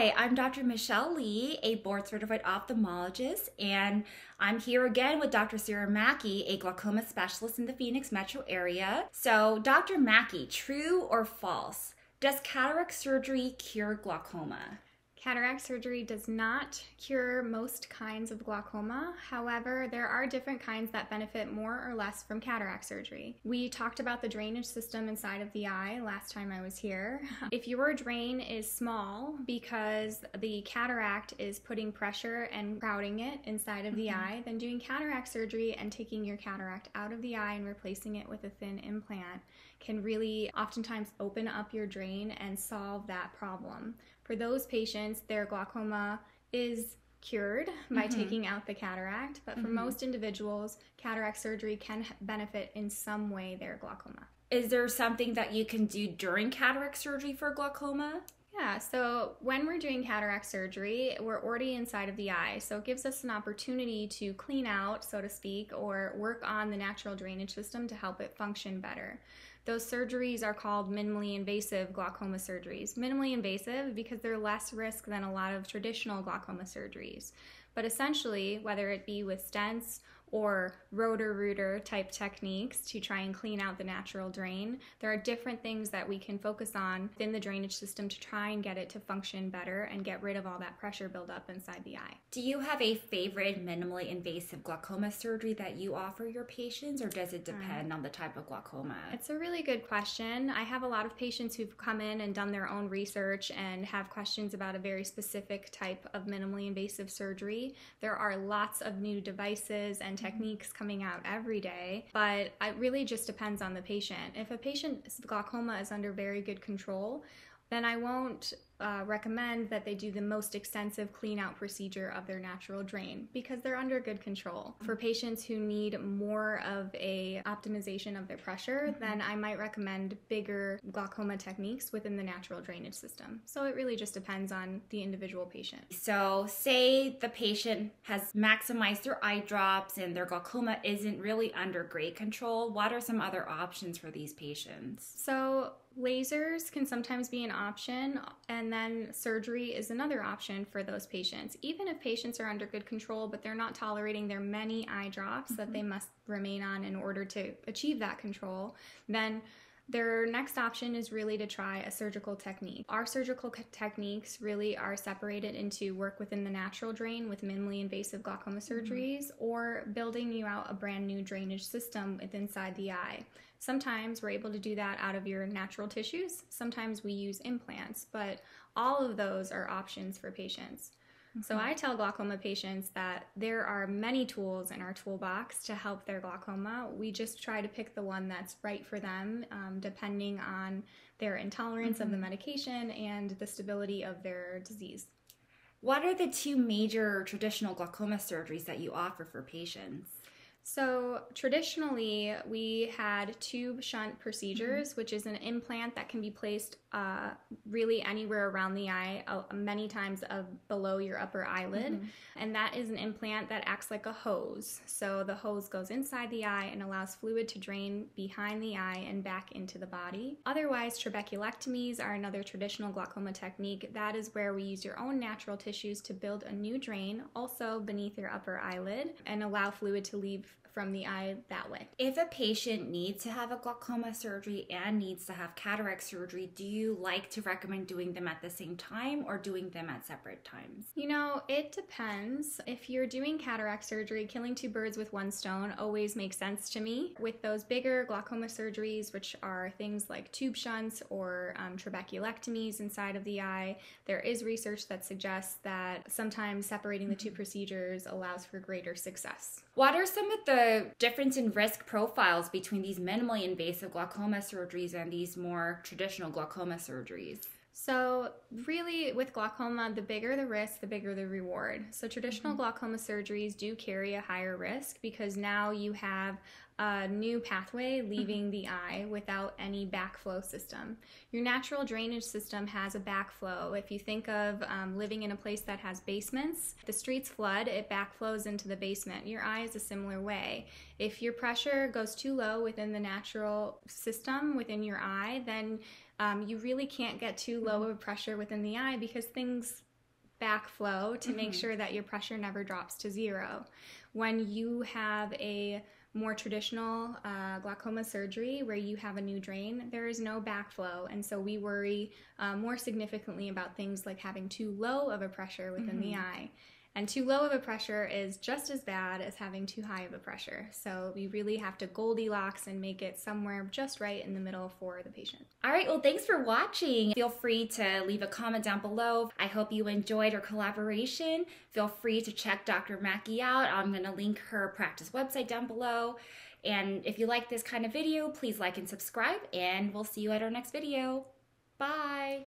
Hi, I'm Dr. Michele Lee, a board-certified ophthalmologist, and I'm here again with Dr. Sarah Maki, a glaucoma specialist in the Phoenix metro area. So, Dr. Maki, true or false? Does cataract surgery cure glaucoma? Cataract surgery does not cure most kinds of glaucoma. However, there are different kinds that benefit more or less from cataract surgery. We talked about the drainage system inside of the eye last time I was here. If your drain is small because the cataract is putting pressure and crowding it inside of the eye, then doing cataract surgery and taking your cataract out of the eye and replacing it with a thin implant can really oftentimes open up your drain and solve that problem. For those patients, their glaucoma is cured by taking out the cataract, but for most individuals, cataract surgery can benefit in some way their glaucoma. Is there something that you can do during cataract surgery for glaucoma? Yeah, so when we're doing cataract surgery, we're already inside of the eye, so it gives us an opportunity to clean out, so to speak, or work on the natural drainage system to help it function better. Those surgeries are called minimally invasive glaucoma surgeries. Minimally invasive because they're less risk than a lot of traditional glaucoma surgeries. But essentially, whether it be with stents or roto-rooter type techniques to try and clean out the natural drain, there are different things that we can focus on within the drainage system to try and get it to function better and get rid of all that pressure buildup inside the eye. Do you have a favorite minimally invasive glaucoma surgery that you offer your patients, or does it depend on the type of glaucoma? It's a really good question. I have a lot of patients who've come in and done their own research and have questions about a very specific type of minimally invasive surgery. There are lots of new devices and techniques coming out every day, but it really just depends on the patient. If a patient's glaucoma is under very good control, then I won't recommend that they do the most extensive clean out procedure of their natural drain because they're under good control. For patients who need more of a optimization of their pressure, then I might recommend bigger glaucoma techniques within the natural drainage system. So it really just depends on the individual patient. So say the patient has maximized their eye drops and their glaucoma isn't really under great control, what are some other options for these patients? So lasers can sometimes be an option, and then surgery is another option for those patients. Even if patients are under good control, but they're not tolerating their many eye drops that they must remain on in order to achieve that control, then their next option is really to try a surgical technique. Our surgical techniques really are separated into work within the natural drain with minimally invasive glaucoma surgeries or building you out a brand new drainage system inside the eye. Sometimes we're able to do that out of your natural tissues. Sometimes we use implants, but all of those are options for patients. So I tell glaucoma patients that there are many tools in our toolbox to help their glaucoma. We just try to pick the one that's right for them, depending on their intolerance of the medication and the stability of their disease. What are the two major traditional glaucoma surgeries that you offer for patients? So traditionally, we had tube shunt procedures, which is an implant that can be placed really anywhere around the eye, many times below your upper eyelid. And that is an implant that acts like a hose. So the hose goes inside the eye and allows fluid to drain behind the eye and back into the body. Otherwise, trabeculectomies are another traditional glaucoma technique. That is where we use your own natural tissues to build a new drain, also beneath your upper eyelid, and allow fluid to leave from the eye that way. If a patient needs to have a glaucoma surgery and needs to have cataract surgery, do you like to recommend doing them at the same time or doing them at separate times? You know, it depends. If you're doing cataract surgery, killing two birds with one stone always makes sense to me. With those bigger glaucoma surgeries, which are things like tube shunts or trabeculectomies inside of the eye, there is research that suggests that sometimes separating the two procedures allows for greater success. What are some of the difference in risk profiles between these minimally invasive glaucoma surgeries and these more traditional glaucoma surgeries? So really with glaucoma, the bigger the risk, the bigger the reward. So traditional glaucoma surgeries do carry a higher risk because now you have a new pathway leaving the eye without any backflow system. Your natural drainage system has a backflow. If you think of living in a place that has basements, the streets flood, it backflows into the basement. Your eye is a similar way. If your pressure goes too low within the natural system within your eye, then You really can't get too low of a pressure within the eye because things backflow to make sure that your pressure never drops to zero. When you have a more traditional glaucoma surgery where you have a new drain, there is no backflow, and so we worry more significantly about things like having too low of a pressure within the eye. And too low of a pressure is just as bad as having too high of a pressure. So we really have to Goldilocks and make it somewhere just right in the middle for the patient. All right, well, thanks for watching. Feel free to leave a comment down below. I hope you enjoyed our collaboration. Feel free to check Dr. Maki out. I'm going to link her practice website down below. And if you like this kind of video, please like and subscribe, and we'll see you at our next video. Bye.